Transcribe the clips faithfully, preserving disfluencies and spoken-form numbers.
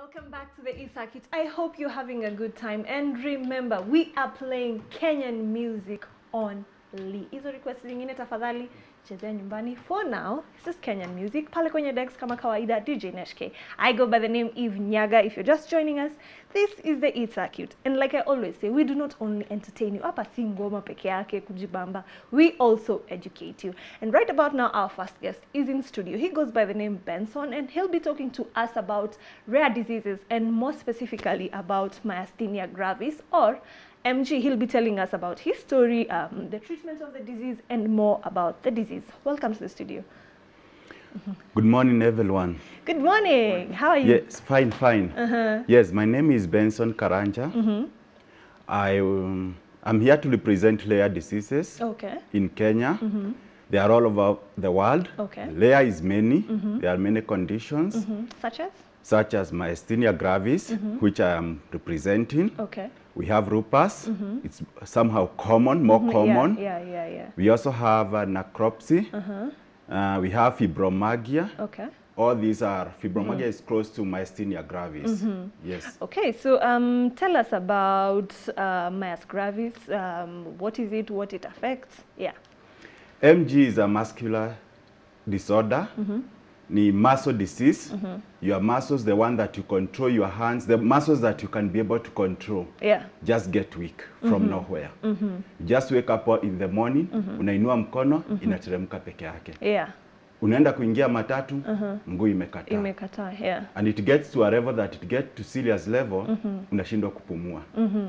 Welcome back to the Isakit. I hope you're having a good time, and remember we are playing Kenyan music only. Hizo request nyingine tafadhali chezea nyumbani. For now, it's just Kenyan music. Pale kwenye decks kama kawaida D J Neshke. I go by the name Eve Nyaga. If you're just joining us, this is the Isakit. And like I always say, we do not only entertain you. Hapa si ngoma peke yake kujibamba. We also educate you. And right about now, our first guest is in studio. He goes by the name Benson, and he'll be talking to us about rare diseases, and more specifically about myasthenia gravis, or M G. He'll be telling us about his story, um, the treatment of the disease, and more about the disease. Welcome to the studio. Good morning, everyone. Good morning. How are you? Yes, fine, fine. Uh-huh. Yes, my name is Benson Karanja. Mm-hmm. I, um, I'm here to represent rare diseases okay. in Kenya. Mm-hmm. They are all over the world. Okay. Rare is many. Mm-hmm. There are many conditions. Mm-hmm. Such as? Such as myasthenia gravis, mm-hmm. which I am representing. Okay. We have lupus. Mm-hmm. It's somehow common, more mm-hmm. common. Yeah, yeah, yeah, yeah. We also have uh, necropsy. Uh-huh. Uh, we have fibromyalgia. Okay. All these are, fibromyalgia mm. is close to myasthenia gravis. Mm-hmm. Yes. Okay, so um, tell us about uh, myasthenia gravis. Um, what is it? What it affects? Yeah. M G is a muscular disorder. Mm-hmm. Ni muscle disease. Mm-hmm. Your muscles, the one that you control, your hands, the muscles that you can be able to control, yeah. just get weak mm-hmm. from nowhere. Mm-hmm. Just wake up in the morning, mm-hmm. unainua mkono, mm-hmm. inateremka peke yake. Yeah. Unaenda kuingia matatu, uh-huh. mguu imekata. Imekata, yeah. And it gets to a level that it gets to serious level, mm-hmm. unashindwa kupumua. Mm-hmm.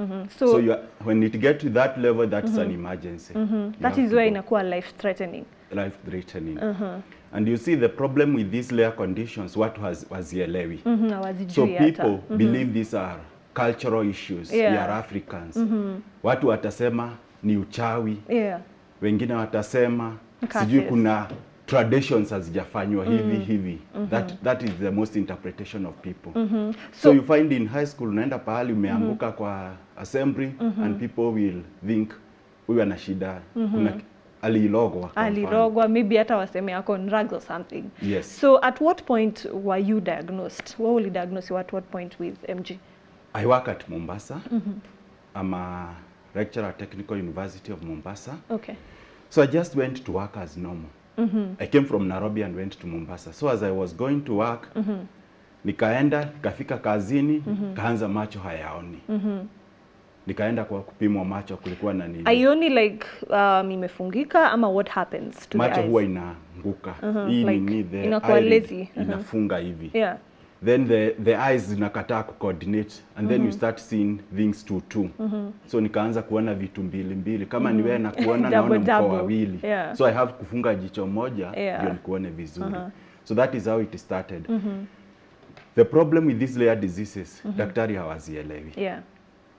Mm-hmm. So, so you are, when it gets to that level, that's mm-hmm. an emergency. Mm-hmm. That is where inakuwa life-threatening. Life-threatening. Uh-huh. And you see the problem with these rare conditions, what was wazielewi. Mm-hmm. So people mm-hmm. believe these are cultural issues. Yeah. We are Africans. Mm-hmm. Watu watasema ni uchawi. Yeah. Wengine watasema sijui kuna traditions hazijafanywa mm-hmm. hivi hivi. Mm-hmm. That that is the most interpretation of people. Mm-hmm. So, so you find in high school unaenda pahali umeanguka mm-hmm. kwa assembly mm-hmm. and people will think huyu ana shida. Mm-hmm. Alirogwa. Alirogwa, maybe hata waseme yako on drugs or something. Yes. So at what point were you diagnosed? What will you diagnose you at what point with M G? I work at Mombasa. Mm-hmm. I'm a lecturer at Technical University of Mombasa. Okay. So I just went to work as normal. Mm-hmm. I came from Nairobi and went to Mombasa. So as I was going to work, mm-hmm. nikaenda, nikafika kazini, mm-hmm. kaanza macho hayaoni. Mm-hmm. Nikaenda kwa kupimwa macho kulikuwa na nini? Aioni like um, imefungika ama what happens to macho the eyes? Macho huwa inaanguka. Uh -huh. Hii like, nini the inakuwa lazy. Uh -huh. Inafunga hivi. Yeah. Then the the eyes zinakataa ku coordinate and then mm -hmm. you start seeing things two two. Mm -hmm. So nikaanza kuona vitu mbili mbili kama mm -hmm. niwe na kuona naona mkoa wawili. Yeah. So I have kufunga jicho moja ndio yeah. nikuone vizuri. Uh -huh. So that is how it started. Mm -hmm. The problem with these rare diseases, mm -hmm. daktari hawazielewi. Yeah.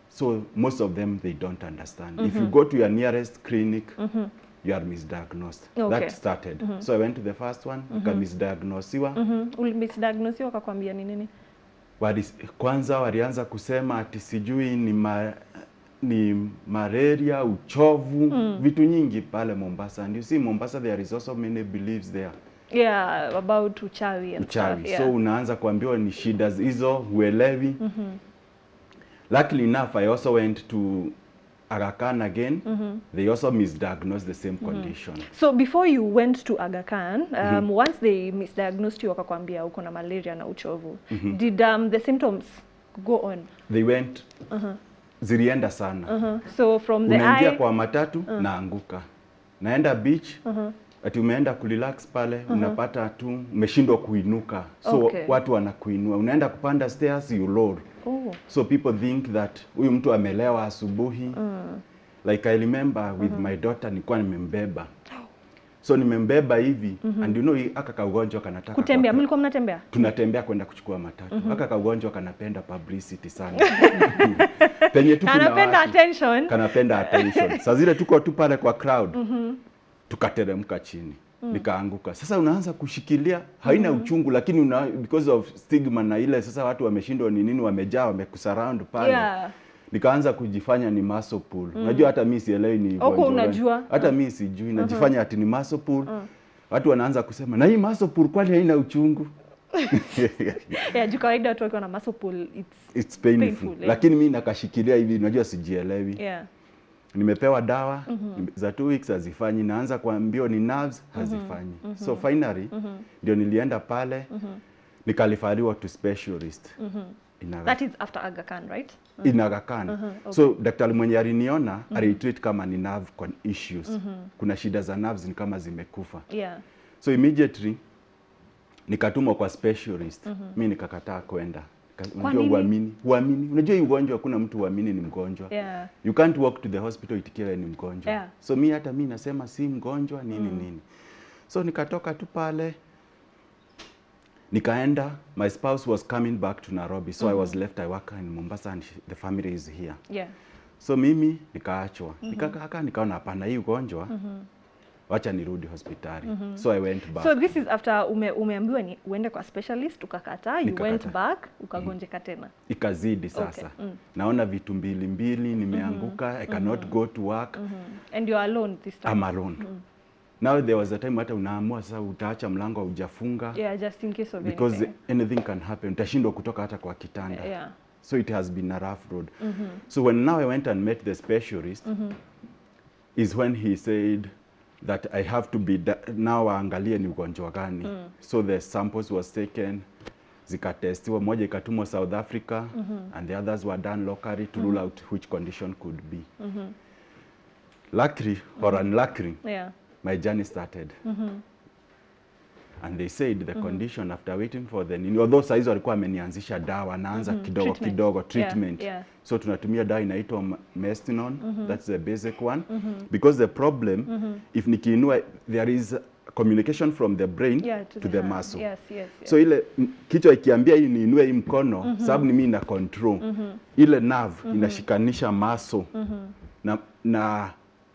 So most of them, they don't understand. Mm-hmm. If you go to your nearest clinic, mm-hmm. you are misdiagnosed. Okay. That started. Mm-hmm. So I went to the first one, mm-hmm. nika misdiagnosiwa. Mm-hmm. Uli misdiagnosiwa wakakwambia ni nini? Waris, kwanza walianza kusema ati sijui ni, ma, ni malaria, uchovu, mm. vitu nyingi pale Mombasa. And you see Mombasa, there is also many beliefs there. Yeah, about uchawi and uchawi. Stuff. Yeah. So unaanza kuambiwa ni shida hizo, huelewi. Mm-hmm. Luckily enough, I also went to Aga Khan again. Mm-hmm. They also misdiagnosed the same mm-hmm. condition. So before you went to Aga Khan, um, mm-hmm. once they misdiagnosed you, wakakwambia uko na malaria na uchovu. Mm-hmm. Did um, the symptoms go on? They went. Uh-huh. Zilienda sana. Uh-huh. So from the unaingia eye... kwa matatu, uh-huh. naanguka. Naenda beach. Uh-huh. Ati umeenda kurelax pale, uh-huh. unapata tu, umeshindwa kuinuka. So okay. watu wanakuinua. Unaenda kupanda stairs, you load. Oh. So people think that huyu mtu amelewa asubuhi. Mm. Like I remember with mm -hmm. my daughter nilikuwa nimembeba. So nimembeba hivi mm -hmm. and you know aka kaugonjwa kanataka kutembea. Mlikuwa mnatembea? Tunatembea kwenda kuchukua matatu. Mm -hmm. Aka kaugonjwa kanapenda publicity sana. Penye tu kanapenda attention. Kanapenda attention. Sasa zile tuko tu pale kwa crowd. Mm -hmm. Tukateremka chini. Mm. Nikaanguka. Sasa unaanza kushikilia haina mm -hmm. uchungu, lakini una, because of stigma na ile sasa watu wameshindwa ni nini, wamejaa wamekusurround pale. Yeah. Nikaanza kujifanya ni muscle pull. Mm. Unajua hata mimi sielewi ni ugonjwa. Oko unajua. Hata mimi sijui najifanya ati ni muscle pull. Mm. Watu wanaanza kusema na hii muscle pull kwani haina uchungu. Yeah, jukawaida watu wako na muscle pull, it's, it's painful. painful yeah. Lakini mimi nakashikilia hivi, unajua sijielewi. Yeah. Nimepewa dawa mm -hmm. za two weeks hazifanyi, naanza kuambiwa ni nerves hazifanyi. Mm -hmm. So finally mm -hmm. ndio nilienda pale mm -hmm. nikalifariwa to specialist. Mm -hmm. That is after Aga Khan, right? Mm-hmm. In Aga Khan. Mm-hmm. Okay. So Daktari mwenye aliniona mm-hmm. alitreat kama ni nerve con issues. Mm-hmm. Kuna shida za nerves ni kama zimekufa. Yeah. So immediately nikatumwa kwa specialist. Mm-hmm. Mimi nikakataa kwenda. Unajua uamini, uamini. Unajua hiyo ugonjwa hakuna mtu uamini ni mgonjwa. Yeah. You can't walk to the hospital itikira ni mgonjwa. Yeah. So mimi hata mimi nasema si mgonjwa nini mm. nini. So nikatoka tu pale. Nikaenda, my spouse was coming back to Nairobi, so mm -hmm. I was left, I work in Mombasa and she, the family is here. Yeah. So mimi, nikaachwa. Mm -hmm. Nikakaka, nikaona hapana hii ugonjwa, mm -hmm. wacha nirudi hospitali. Mm -hmm. So I went back. So this is after ume, umeambiwa ni uende kwa specialist, ukakata, you Nikakata. went back, ukagonjeka mm. tena. Ikazidi sasa. Okay. Mm. Naona vitu mbili mbili, nimeanguka, mm -hmm. I cannot mm -hmm. go to work. Mm -hmm. And you're alone this time? I'm alone. Mm -hmm. Now there was a time hata unaamua sasa utaacha mlango haujafunga. Yeah, just in case of because anything. Because anything can happen. Utashindwa kutoka hata kwa kitanda. Yeah. So it has been a rough road. Mm -hmm. So when now I went and met the specialist, mm -hmm. is when he said that I have to be, now aangalie ni ugonjwa gani. Mm. So the samples was taken, zikatestiwa, moja ikatumwa South Africa, mm -hmm. and the others were done locally to mm -hmm. rule out which condition could be. Mm -hmm. Luckily or mm -hmm. unluckily, yeah. my journey started. Mm-hmm. And they said the mm-hmm. condition after waiting for the nini, although saizo walikuwa amenianzisha dawa, naanza mm-hmm. kidogo treatment. kidogo treatment. Yeah, yeah. So tunatumia dawa inaitwa Mestinon, mm-hmm. that's the basic one. Mm-hmm. Because the problem, mm-hmm. if nikiinua, there is communication from the brain yeah, to, to the, the muscle. Yes, yes, yes. So ile kichwa ikiambia hii niinue hii mkono, mm-hmm. sababu ni mimi na control. Mm-hmm. Ile nerve mm-hmm. inashikanisha muscle. Mm-hmm. Na na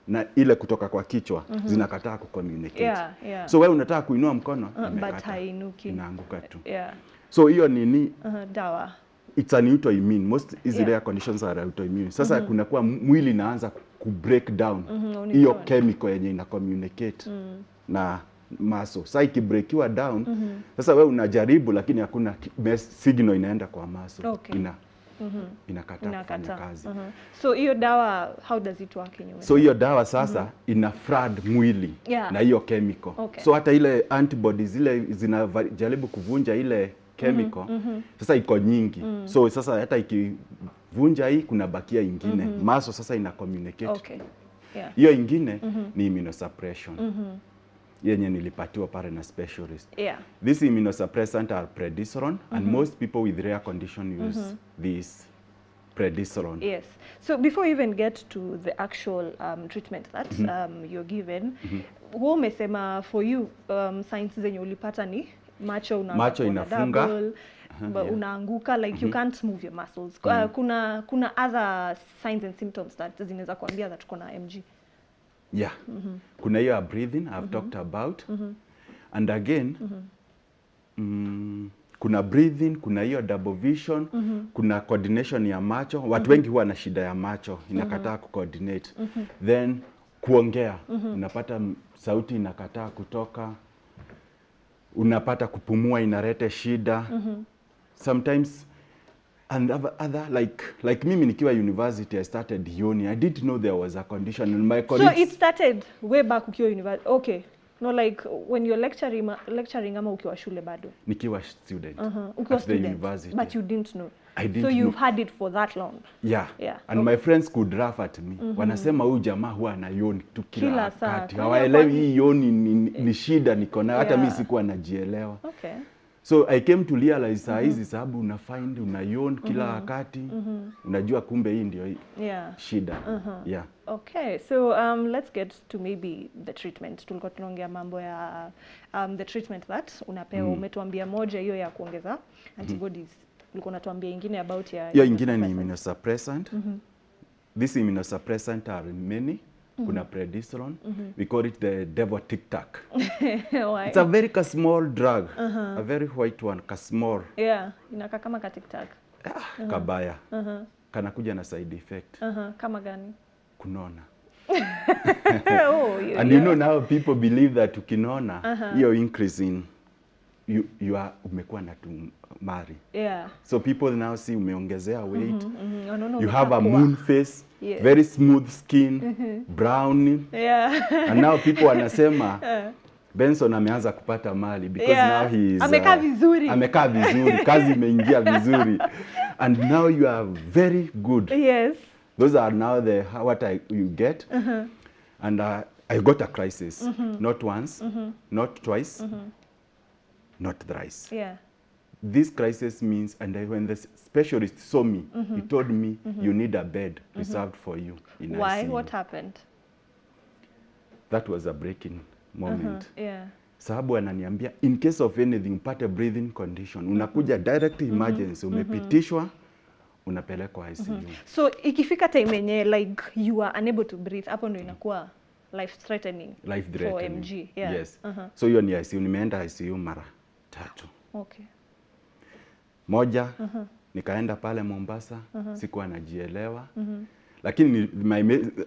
na ile kutoka kwa kichwa mm -hmm. zinakataa kucommunicate. Yeah, yeah. So wewe unataka kuinua mkono uh, but hainuki. Inaanguka tu. Yeah. So hiyo nini uh -huh, dawa. It's an autoimmune. Most is rare yeah. conditions are autoimmune. Sasa mm -hmm. kuna kuwa mwili inaanza ku break down hiyo mm -hmm. chemical yenye ina communicate mm -hmm. na muscle. Sasa ikibreakiwa down mm -hmm. sasa wewe unajaribu lakini hakuna signal inaenda kwa muscle. Okay. Ina Mm-hmm. inakata, inakata kufanya kazi. Uh-huh. So hiyo dawa, how does it work in your way? So hiyo dawa sasa mm-hmm. ina flood mwili yeah. na hiyo chemical. Okay. So hata ile antibodies zile zinajaribu kuvunja ile chemical mm-hmm. sasa iko nyingi. Mm-hmm. So sasa hata ikivunja hii kuna bakia ingine. Mm-hmm. Maso sasa ina communicate. Okay. Yeah. Hiyo ingine mm-hmm. ni immunosuppression. Mm-hmm. Yenye nilipatiwa pare na specialist. Yeah. These immunosuppressant are prednisolone mm -hmm. and most people with rare condition use mm -hmm. this prednisolone. Yes. So before you even get to the actual um, treatment that mm -hmm. um, you're given, mm -hmm. wao umesema for you um, signs zenye ulipata ni macho una macho inafunga double, uh -huh, yeah. unaanguka like mm -hmm. you can't move your muscles. Mm -hmm. uh, kuna kuna other signs and symptoms that zinaweza kuambia that kuna M G. Yeah. Mm -hmm. Kuna hiyo breathing I've mm -hmm. talked about. Mm -hmm. And again, mm -hmm. mm, kuna breathing, kuna hiyo double vision, mm -hmm. kuna coordination ya macho. Watu mm -hmm. wengi huwa na shida ya macho, inakataa mm -hmm. kucoordinate. Mm -hmm. Then kuongea, mm -hmm. unapata sauti inakataa kutoka. Unapata kupumua inaleta shida. Mm -hmm. Sometimes and other like like mimi nikiwa university I started uni. I didn't know there was a condition and my colleagues. So it started way back ukiwa university. Okay. No, like when you're lecturing lecturing ama ukiwa shule bado. Nikiwa student. Uh-huh. Ukiwa student. The university. But you didn't know. I didn't so you've know. had it for that long. Yeah. Yeah. And okay. my friends could laugh at me. Mm-hmm. Wanasema huyu jamaa huwa na yoni tu kila wakati. Hawaelewi hii yoni ni, ni shida niko na hata yeah. mimi sikuwa najielewa. Okay. So I came to realize saa hizi mm -hmm. sababu una find una yawn kila wakati mm -hmm. mm -hmm. unajua kumbe hii ndio yeah. shida. Uh -huh. Yeah. Okay. So um let's get to maybe the treatment. Tulikuwa tunaongea mambo ya um the treatment that unapewa mm -hmm. umetuambia moja hiyo ya kuongeza antibodies. Ulikuwa mm -hmm. unatuambia ingine about ya hiyo ingine ni immunosuppressant. Mm -hmm. This immunosuppressant are many. Kuna prednisolone. Mm -hmm. We call it the devil tic-tac. It's a very small drug. Uh -huh. A very white one. Small. Yeah. Inaka kama ka tic-tac. Ah, uh -huh. Kabaya. Uh -huh. Kana kuja na side effect. Uh -huh. Kama gani? Kunona. Oh, yeah, and you yeah. know now people believe that ukinona, uh -huh. you're increasing you, you are umekuwa na tumari. Yeah. So people now see umeongezea weight. Mm -hmm, mm -hmm. Oh, no, no, you have a moon face, yes. Very smooth skin, mm -hmm. brown. Yeah. And now people wanasema yeah. Benson ameanza kupata mali because yeah. now he is amekaa uh, vizuri. Amekaa vizuri, kazi imeingia vizuri. And now you are very good. Yes. Those are now the what I, you get. Uh -huh. And uh, I got a crisis, mm -hmm. not once, mm -hmm. not twice, mm -hmm. not thrice. Yeah. This crisis means, and I, when the specialist saw me, mm -hmm. he told me, mm -hmm. you need a bed mm -hmm. reserved for you in Why? I C U. What happened? That was a breaking moment. Uh -huh. Yeah. Sahabu ananiambia, in case of anything, mpate breathing condition, unakuja direct emergency, mm -hmm. umepitishwa, unapelekwa I C U. Mm -hmm. So, ikifika time yenye, like, you are unable to breathe, hapo ndo inakuwa life threatening, life threatening. For M G. Yeah. Yes. Uh -huh. So hiyo ni I C U, nimeenda I C U mara tatu. Okay. Moja, uh -huh. nikaenda pale Mombasa, uh -huh. sikuwa najielewa. Uh -huh. Lakini my,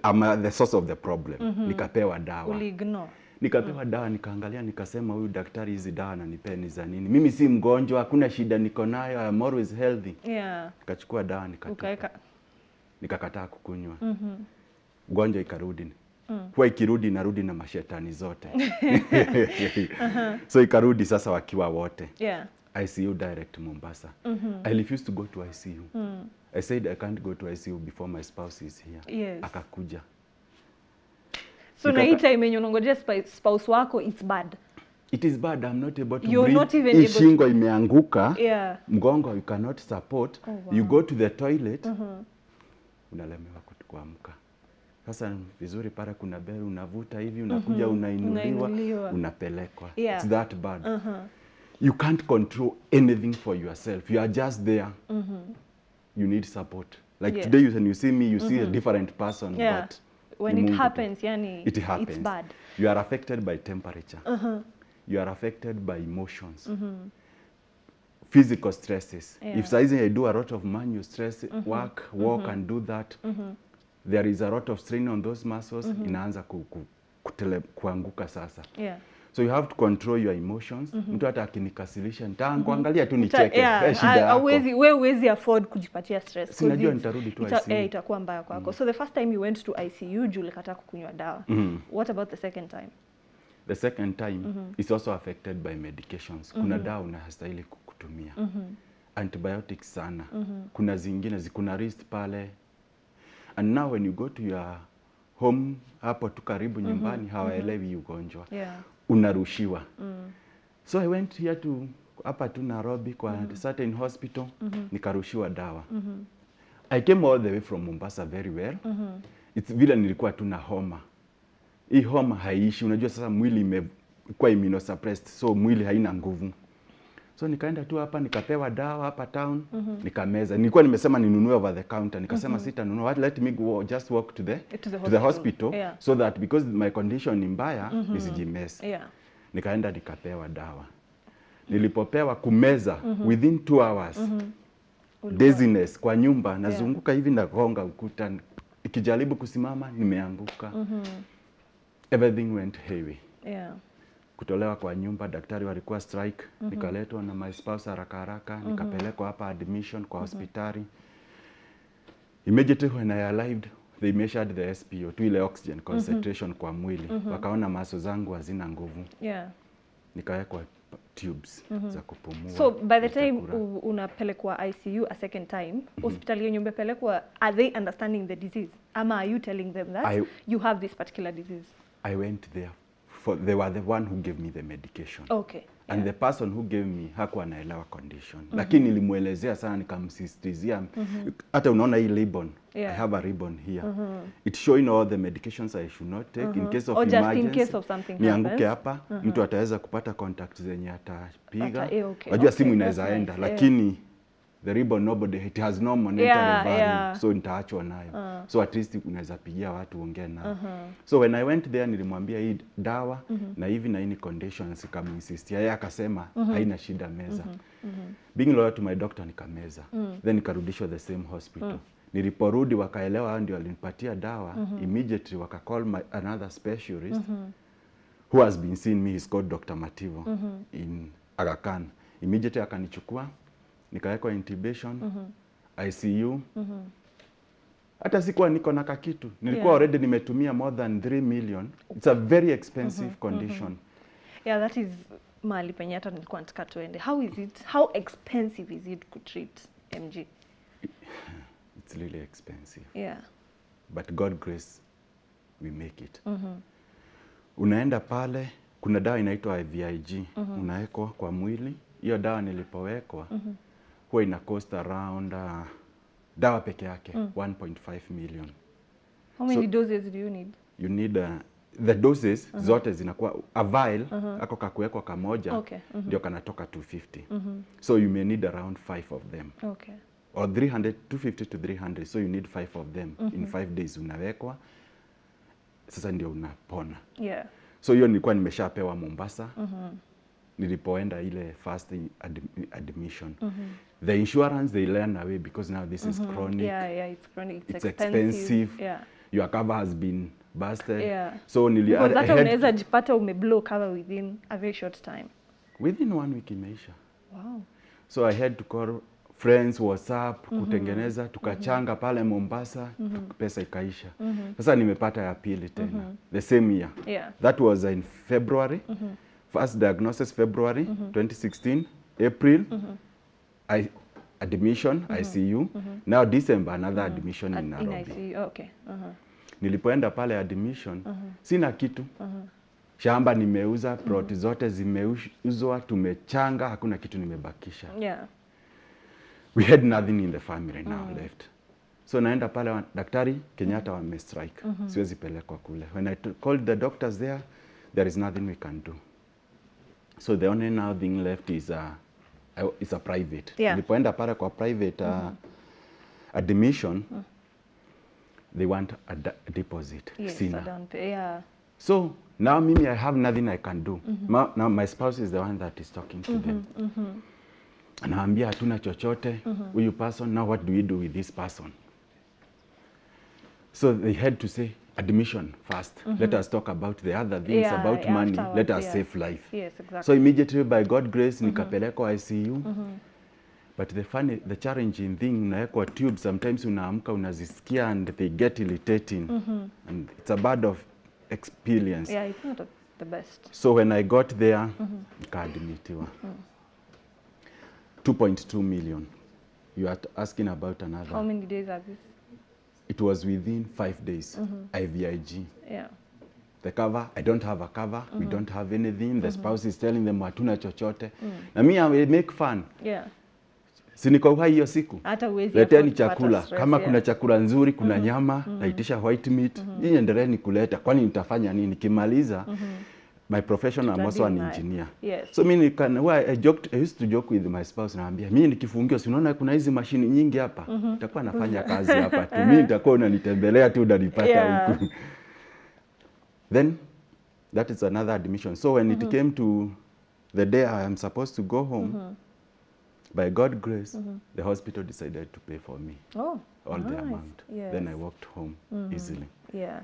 I'm the source of the problem. Uh -huh. Nikapewa dawa. Uliignore. Nikapewa uh -huh. dawa, nikaangalia, nikasema huyu daktari hizi dawa ananipea ni za nini? Mimi si mgonjwa, hakuna shida niko nayo, I'm always healthy. Yeah. Nikachukua dawa nikatupa. Okay. Nikakataa kukunywa. Mhm. Uh -huh. Ugonjwa ikarudi. Kwa ikirudi narudi na mashetani zote. uh-huh. So ikarudi sasa wakiwa wote. Yeah. I C U direct Mombasa. Mm-hmm. I refused to go to I C U. Mm. I said I can't go to I C U before my spouse is here. Yes. Akakuja. So na hii time unangojea spouse wako, it's bad. It is bad. I'm not able to You're breathe. Not even able shingo to... imeanguka. Yeah. Mgongo you cannot support. Oh, wow. You go to the toilet. Mm-hmm. Unalemewa kuamka. Sasa vizuri para kuna bell unavuta hivi unakuja unainuliwa, unainuliwa. Unapelekwa. Yeah. It's that bad. Uh -huh. You can't control anything for yourself. You are just there. Mm -hmm. You need support. Like yes. today you, when you see me, you mm -hmm. see a different person. Yeah. But when it happens, yani, it happens, it's bad. You are affected by temperature. Uh -huh. You are affected by emotions. Mm -hmm. Physical stresses. Yeah. If I do a lot of manual stress, mm -hmm. work, walk mm -hmm. and do that, mm -hmm. there is a lot of strain on those muscles, mm -hmm. inaanza ku, ku, kutele, kuanguka sasa. Yeah. So you have to control your emotions. Mm -hmm. Mtu hata akinikasilisha, nitaa kuangalia tu nicheke. Yeah, eh, shida yako. Wewe huwezi afford kujipatia stress. Sinajua nitarudi tu I C U. Eh, itakuwa mbaya kwako. Mm -hmm. So the first time you went to I C U, julikataa kukunywa dawa. Mm -hmm. What about the second time? The second time mm -hmm. is also affected by medications. Mm -hmm. Kuna dawa unastahili kutumia. Mm -hmm. Antibiotics sana. Mm -hmm. Kuna zingine, zikuna wrist pale. And now when you go to your home, hapo tu karibu nyumbani, mm -hmm. hawaelewi ugonjwa. Yeah. Unarushiwa. Mm. So I went here to, hapa tu Nairobi kwa mm -hmm. certain hospital, mm -hmm. nikarushiwa dawa. Mm -hmm. I came all the way from Mombasa very well. Mm -hmm. It's vile nilikuwa tu na homa. Hii homa haishi, unajua sasa mwili imekuwa immunosuppressed, so mwili haina nguvu. So nikaenda tu hapa nikapewa dawa hapa town, mm -hmm. nikameza. Nilikuwa nimesema ninunue over the counter, nikasema mm -hmm. sita nunua, let me go, just walk to the to the hospital, to the hospital yeah. so that because my condition ni mbaya mm -hmm. nisijimeze. Yeah. Nikaenda nikapewa dawa. Nilipopewa kumeza mm -hmm. within two hours. Mm -hmm. Dizziness kwa nyumba nazunguka yeah. hivi nagonga ukuta ikijaribu kusimama nimeanguka. Mm -hmm. Everything went heavy. Yeah. Kutolewa kwa nyumba, daktari walikuwa strike, mm -hmm. nikaletwa na my spouse haraka haraka, mm -hmm. nikapelekwa hapa admission kwa hospitali. Mm -hmm. Immediately when I arrived, they measured the S P O, tu ile oxygen concentration mm -hmm. kwa mwili. Mm -hmm. Wakaona maso zangu hazina nguvu. Yeah. Nikawekwa tubes mm -hmm. za kupumua. So by the time unapelekwa I C U a second time, mm -hmm. hospitali yenye umepelekwa, are they understanding the disease? Ama are you telling them that I, you have this particular disease? I went there. For they were the one who gave me the medication. Okay. And yeah. the person who gave me hakuwa naelewa condition. Mm -hmm. Lakini nilimuelezea sana nikamsisitizia. Hata mm -hmm. unaona hii ribbon. Yeah. I have a ribbon here. Mm -hmm. It's showing all the medications I should not take mm -hmm. in case of or emergency. Or just in case of something happens. Nianguke hapa, mm -hmm. mtu ataweza kupata contact zenye atapiga. Wajua okay. okay. simu inaweza okay. enda, lakini yeah. the ribbon nobody it has no monetary yeah, value. Yeah. So nitaachwa nayo. Uh. So at least unaweza pigia watu ongea nao. Uh -huh. So when I went there nilimwambia hii dawa uh -huh. na hivi na hii conditions nikamsistia. Yeye akasema uh -huh. haina shida meza. Uh -huh. Uh -huh. Being loyal to my doctor nikameza. Uh -huh. Then nikarudishwa the same hospital. Uh -huh. Niliporudi wakaelewa hao ndio walinipatia dawa. Uh -huh. Immediately waka call my another specialist uh -huh. who has been seeing me, he's called Doctor Mativo uh -huh. in Aga Khan. Immediately akanichukua, nikawekwa intubation, mm -hmm. I C U. Mm -hmm. Hata sikuwa niko na kakitu. Nilikuwa yeah. already nimetumia more than three million. It's a very expensive mm -hmm. condition. Mm -hmm. Yeah, that is mahali penye hata nilikuwa nataka tuende. How is it? How expensive is it to treat M G? It's really expensive. Yeah. But God grace, we make it. Mm -hmm. Unaenda pale, kuna dawa inaitwa I V I G. Mm -hmm. Unaekwa kwa mwili. Hiyo dawa nilipowekwa, mm -hmm. huwa ina cost around, uh, dawa peke yake, mm. one point five million. How many so, doses do you need? You need, uh, the doses, uh -huh. zote zinakuwa, a vial, uh -huh. ako kakuekwa kamoja, okay. mm -hmm. ndio kanatoka two hundred fifty. Mm -hmm. So you may need around five of them. Okay. Or three hundred, two hundred fifty to three hundred, so you need five of them. Mm -hmm. In five days unawekwa, sasa ndio unapona. Yeah. So hiyo nilikuwa nimeshapewa Mombasa, mm -hmm. nilipoenda ile first ad admission. Mm -hmm. The insurance, they learn away because now this mm -hmm. is chronic. Yeah, yeah, it's chronic. It's, it's expensive. expensive. Yeah. Your cover has been busted. Yeah. So nili because hata unaweza jipata umeblow cover within a very short time. Within one week imeisha. Wow. So I had to call friends, WhatsApp, mm -hmm. kutengeneza, tukachanga mm -hmm. pale Mombasa, mm -hmm. pesa ikaisha. Mm -hmm. Sasa nimepata ya pili tena. Mm -hmm. The same year. Yeah. That was in February. Mm -hmm. First diagnosis February mm-hmm. twenty sixteen, April, mm-hmm. I admission mm-hmm. I C U. Mm-hmm. Now December another mm-hmm. admission Ad in Nairobi. In I C U, oh, okay. Uh-huh. Nilipoenda pale admission, uh-huh. sina kitu. Uh-huh. Shamba nimeuza, proti zote zimeuzwa, tumechanga, hakuna kitu nimebakisha. Yeah. We had nothing in the family now uh-huh. left. So naenda pale daktari Kenyatta wame strike. Uh-huh. Siwezi pelekwa kule. When I called the doctors there, there is nothing we can do. So the only now thing left is a, is a private. Yeah. Nilipoenda pale kwa private uh, mm -hmm. admission, mm. they want a deposit. Yes, sina. I don't pay, yeah. So now mimi I have nothing I can do. Mm -hmm. Ma, now my spouse is the one that is talking to mm -hmm. them. Mm -hmm. Anaambia hatuna chochote, mm -hmm. huyu person, now what do we do with this person? So they had to say, admission first. Mm-hmm. Let us talk about the other things, yeah, about yeah, money. Let us yeah. save life. Yes, exactly. So immediately, by God's grace, mm-hmm. nikapeleko I C U. Mm-hmm. But the funny, the challenging thing, unaekwa tube, sometimes unaamka, unazisikia, and they get irritating. Mm-hmm. And it's a bad of experience. Yeah, it's not the best. So when I got there, nikaadmitiwa. Mm-hmm. two point two million. You are asking about another. How many days are these? It was within five days, mm-hmm. I V I G. Yeah. The cover, I don't have a cover, mm-hmm. we don't have anything. The mm-hmm. spouse is telling them, hatuna chochote. Mm. Na mi, I will make fun. Yeah. Siniko uhai hiyo siku. Hata uwezi leteni chakula. Stress, kama yeah. kuna chakula nzuri, kuna mm-hmm. nyama, mm-hmm. naitisha white meat. Mm-hmm. Nini endeleni kuleta, kwani nitafanya nini? Nikimaliza, mm-hmm. my profession, I'm also an engineer. Yes. So mi, nikana, well, I, joked, I used to joke with my spouse, na ambia, mi nikifungio, sinaona kuna hizi mashini nyingi hapa. Mm -hmm. Nitakuwa nafanya kazi hapa tu. Mi nitakuwa unanitembelea tu unanipata yeah. huku. Then, that is another admission. So when mm -hmm. it came to the day I am supposed to go home, mm -hmm. by God's grace, mm -hmm. the hospital decided to pay for me. Oh, all nice. The amount. Yes. Then I walked home mm -hmm. easily. Yeah.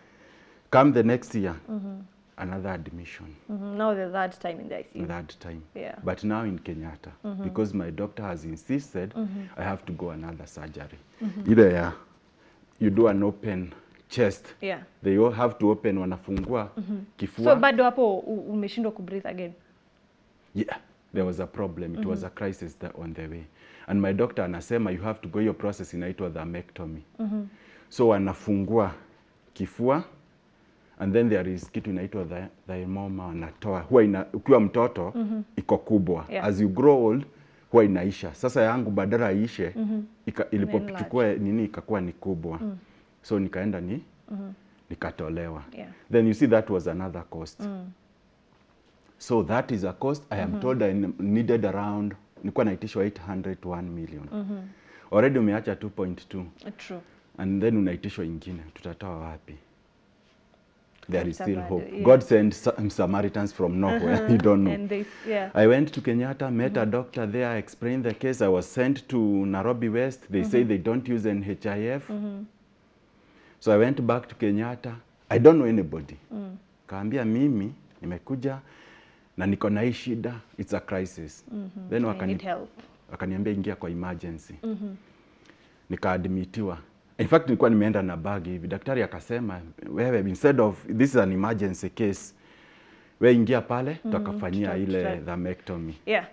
Come the next year, mm -hmm. another admission. Mm-hmm. Now the third time in the I C U. Third time. Yeah. But now in Kenyatta. Mm-hmm. Because my doctor has insisted, mm-hmm. I have to go another surgery. Mm-hmm. Either yeah, you do an open chest. Yeah. They all have to open wanafungua mm-hmm. kifua. So bado hapo umeshindwa kubreathe again? Yeah. There was a problem. It mm-hmm. was a crisis that on the way. And my doctor anasema, you have to go your process inaitwa thymectomy. Mm-hmm. So wanafungua kifua. And then there is kitu inaitwa thymoma anatoa. Huwa ina, ukiwa mtoto, mm -hmm. iko kubwa. Yeah. As you grow old, huwa inaisha. Sasa yangu badala ishe, mm -hmm. ilipochukua nini ikakuwa ni kubwa. Mm. So nikaenda ni, mm -hmm. nikatolewa. Yeah. Then you see that was another cost. Mm. So that is a cost I am mm -hmm. told I needed around, nikuwa naitishwa eight hundred one million. Mm -hmm. Already umeacha two point two. True. And then unaitishwa ingine, tutatoa wapi? There is still hope. Yeah. God sent some Samaritans from nowhere. Uh-huh. You don't know. And they, yeah. I went to Kenyatta, met mm-hmm. a doctor there, I explained the case. I was sent to Nairobi West. They mm-hmm. say they don't use N H I F. Mm-hmm. So I went back to Kenyatta. I don't know anybody. Mm. Kaambia mimi, nimekuja, na niko na hii shida, it's a crisis. Mm -hmm. Then wakani, I need help. Wakaniambia ingia kwa emergency. Mm -hmm. Nikaadmitiwa. In fact, nilikuwa nimeenda na bagi hivi. Daktari akasema, wewe, instead of, this is an emergency case, we ingia pale, mm -hmm. tukafanyia ile thymectomy. Yeah.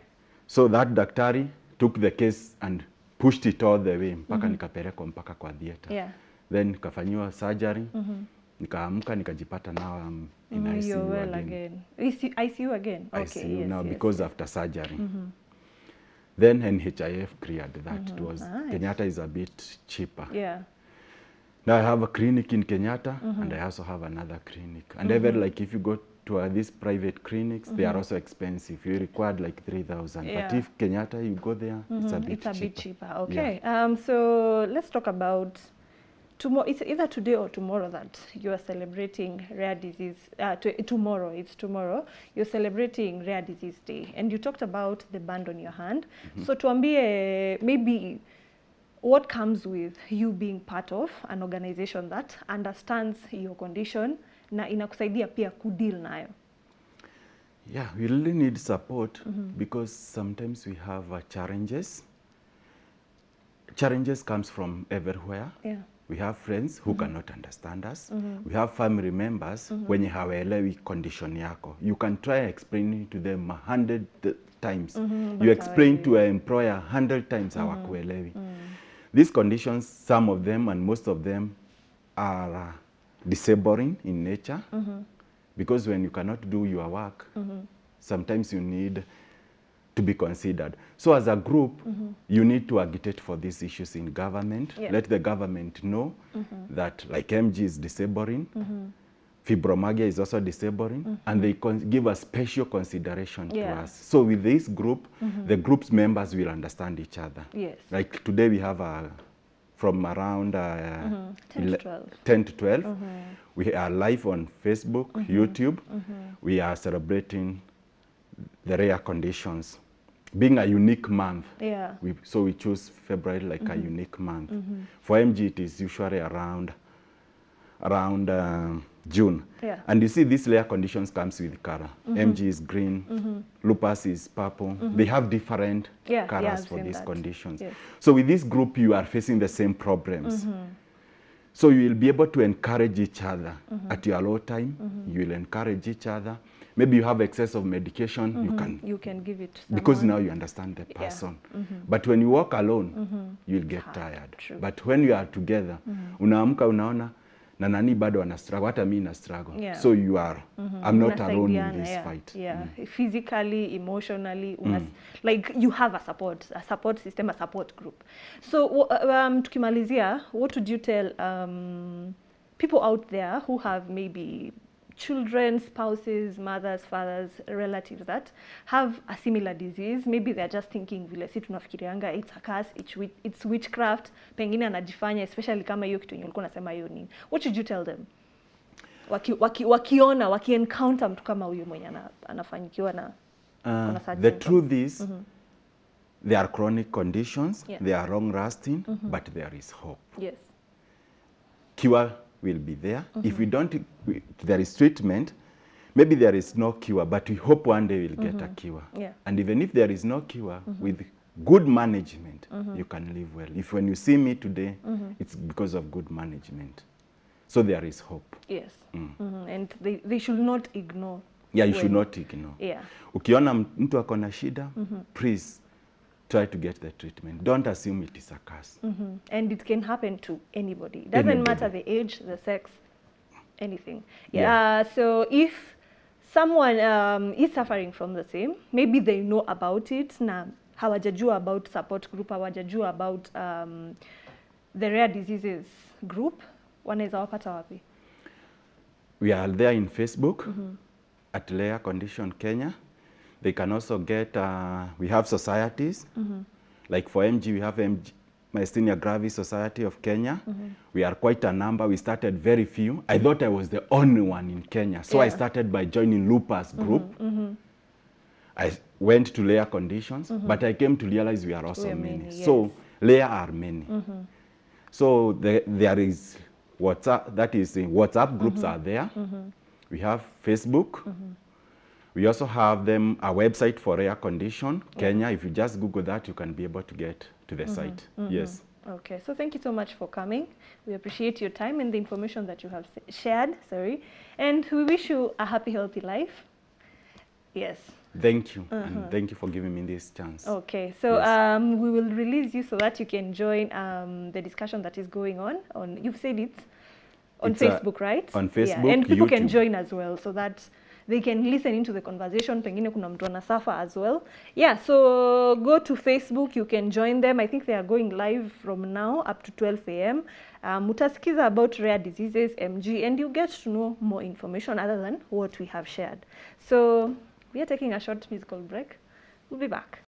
So that daktari took the case and pushed it all the way, mpaka mm -hmm. nikapelekwa mpaka kwa theater. Yeah. Then nikafanyiwa surgery. Mm -hmm. Nikaamka nikajipata now um, in mm, I C U you're well again. again. I C U again? Okay, I C U yes, now yes, because yes. after surgery. Mm -hmm. Then N H I F cleared that. Mm -hmm. It was, nice. Kenyatta is a bit cheaper. Yeah. Now I have a clinic in Kenyatta, mm -hmm. and I also have another clinic. And mm -hmm. even like if you go to uh, these private clinics, mm -hmm. they are also expensive. You required like three thousand. Yeah. But if Kenyatta, you go there, mm -hmm. it's a bit it's cheaper. It's a bit cheaper, okay. Yeah. Um, so let's talk about... Tomorrow, it's either today or tomorrow that you are celebrating Rare Disease, uh, to, tomorrow, it's tomorrow, you're celebrating Rare Disease Day. And you talked about the band on your hand. Mm-hmm. So tuambie, maybe what comes with you being part of an organization that understands your condition na inakusaidia pia kudeal nayo? Yeah, we really need support, mm-hmm. because sometimes we have uh, challenges. Challenges comes from everywhere. Yeah. We have friends who mm-hmm. cannot understand us. Mm-hmm. We have family members mm-hmm. wenye hawaelewi condition yako. You can try explaining to them a hundred times. Mm-hmm. You explain to an employer a hundred times mm-hmm. hawakuelewi. Mm-hmm. These conditions, some of them and most of them are uh, disabling in nature. Mm-hmm. Because when you cannot do your work, mm-hmm. sometimes you need to be considered. So as a group, mm-hmm. you need to agitate for these issues in government. Yeah. Let the government know mm-hmm. that like M G is disabling, mm-hmm. fibromyalgia is also disabling, mm-hmm. and they give a special consideration yeah. to us. So with this group, mm-hmm. the group's members will understand each other. Yes. Like today we have a, from around uh, mm-hmm. ten to twelve, mm-hmm. we are live on Facebook, mm-hmm. YouTube. Mm-hmm. We are celebrating the rare conditions. Being a unique month, yeah. we, so we choose February like mm-hmm. a unique month. Mm-hmm. For M G, it is usually around around uh, June. Yeah. And you see, these rare conditions comes with color. Mm-hmm. M G is green, mm-hmm. lupus is purple. Mm-hmm. They have different yeah, colors yeah, for these that. conditions. Yes. So with this group, you are facing the same problems. Mm-hmm. So you will be able to encourage each other. Mm-hmm. At your low time, mm-hmm. you will encourage each other. Maybe you have excess of medication, mm-hmm. you can you can give it to someone. Because now you understand the person. Yeah. Mm-hmm. But when you walk alone, mm-hmm. you'll get hard, tired. True. But when you are together, mm-hmm. unaamka unaona na nani bado ana struggle, hata mimi na struggle. Yeah. So you are mm-hmm. I'm not una alone in this yeah. fight. Yeah. Mm. Physically, emotionally, mm. unas, like you have a support, a support system, a support group. So um tukimalizia, what would you tell um people out there who have maybe children, spouses, mothers, fathers, relatives that have a similar disease? Maybe they're just thinking, vile si tunafikirianga, it's a curse, it's, witch, it's witchcraft, pengine anajifanya, especially kama hiyo kitu yenye ulikuwa unasema hiyo nini. What should you tell them? Waki, waki, wakiona, waki encounter mtu kama huyu mwenye anafanyikiwa na... Uh, the truth is, mm -hmm. there are chronic conditions, yeah. they are long lasting, mm -hmm. but there is hope. Yes. Kiwa will be there. Mm-hmm. If we don't, we, there is treatment, maybe there is no cure, but we hope one day we'll get mm-hmm. a cure. Yeah. And even if there is no cure, mm-hmm. with good management, mm-hmm. you can live well. If when you see me today, mm-hmm. it's because of good management. So there is hope. Yes. Mm. Mm-hmm. And they, they should not ignore. Yeah, you when, should not ignore. Yeah. Ukiona mtu akona shida, mm-hmm. please, try to get the treatment. Don't assume it is a curse. Mm-hmm. And it can happen to anybody. It doesn't anybody. matter the age, the sex, anything. Yeah. yeah. Uh, so if someone um, is suffering from the same, maybe they know about it. Now, hawajajua about support group, hawajajua about um, the rare diseases group. Wanaweza wapata wapi? We are there in Facebook, mm-hmm. at Rare Condition Kenya. They can also get, uh, we have societies, mm-hmm. like for M G, we have M G, Myasthenia Gravis Society of Kenya. Mm-hmm. We are quite a number. We started very few. I thought I was the only one in Kenya. So yeah. I started by joining Lupus group. Mm-hmm. Mm-hmm. I went to Rare Conditions, mm-hmm. but I came to realize we are also we are many. many yes. So Rare are many. Mm-hmm. So the, there is WhatsApp, that is, WhatsApp groups mm-hmm. are there. Mm-hmm. We have Facebook. Mm-hmm. We also have them a website for Rare Condition Kenya. If you just Google that, you can be able to get to the mm-hmm. site. Mm-hmm. Yes. Okay, so thank you so much for coming. We appreciate your time and the information that you have shared, sorry. And we wish you a happy, healthy life. Yes. Thank you, uh-huh. and thank you for giving me this chance. Okay, so yes. um, we will release you so that you can join um, the discussion that is going on. on you've said it on it's Facebook, a, right? On Facebook, yeah. And people YouTube. Can join as well so that they can listen into the conversation. Pengine kuna mtu anasafa as well. Yeah, so go to Facebook. You can join them. I think they are going live from now up to twelve A M Um, mutasikiza about rare diseases, M G, and you get to know more information other than what we have shared. So we are taking a short musical break. We'll be back.